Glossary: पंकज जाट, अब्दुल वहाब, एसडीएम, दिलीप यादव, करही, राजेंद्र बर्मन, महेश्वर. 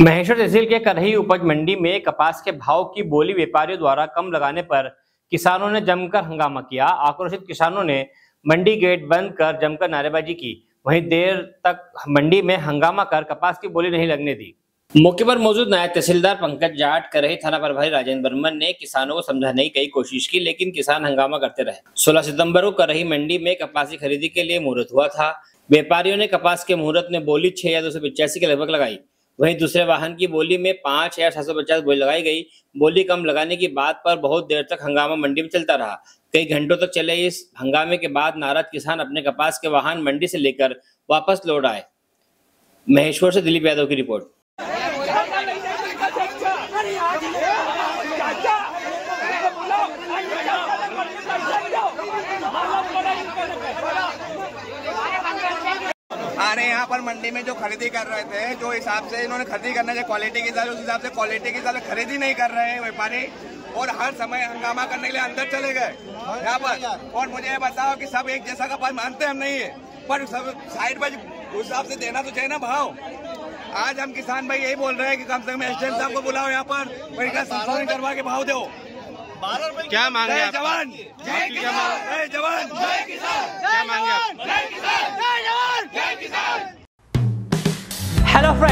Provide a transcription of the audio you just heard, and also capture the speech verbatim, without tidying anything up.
महेश्वर तहसील के करही उपज मंडी में कपास के भाव की बोली व्यापारियों द्वारा कम लगाने पर किसानों ने जमकर हंगामा किया। आक्रोशित किसानों ने मंडी गेट बंद कर जमकर नारेबाजी की, वहीं देर तक मंडी में हंगामा कर कपास की बोली नहीं लगने दी। मौके पर मौजूद नायब तहसीलदार पंकज जाट, करही थाना प्रभारी राजेंद्र बर्मन ने किसानों को समझाने की कई कोशिश की, लेकिन किसान हंगामा करते रहे। सोलह सितंबर को करही मंडी में कपास की खरीदी के लिए मुहूर्त हुआ था। व्यापारियों ने कपास के मुहूर्त में बोली छह या दो सौ पचासी के लगभग लगाई, वहीं दूसरे वाहन की बोली में पांच या सात सौ पचास बोली लगाई गई। बोली कम लगाने की बात पर बहुत देर तक हंगामा मंडी में चलता रहा। कई घंटों तक चले इस हंगामे के बाद नाराज किसान अपने कपास के वाहन मंडी से लेकर वापस लौट आए। महेश्वर से दिलीप यादव की रिपोर्ट। अरे यहाँ पर मंडी में जो खरीदी कर रहे थे, जो हिसाब से इन्होंने खरीदी करना चाहिए क्वालिटी के हिसाब से, उस हिसाब से क्वालिटी के हिसाब से खरीदी नहीं कर रहे हैं व्यापारी, और हर समय हंगामा करने के लिए अंदर चले गए यहाँ पर। और मुझे ये बताओ कि सब एक जैसा कपास मानते हम नहीं है, पर सब साइड पर उस हिसाब से देना तो चाहिए ना भाव। आज हम किसान भाई यही बोल रहे हैं कि कम से कम एसडीएम साहब को बुलाओ यहाँ पर, संशोधन करवा के भाव दो। क्या मांग रहे हैं जवान? जय किसान, जवान जय किसान। क्या मांग हेलो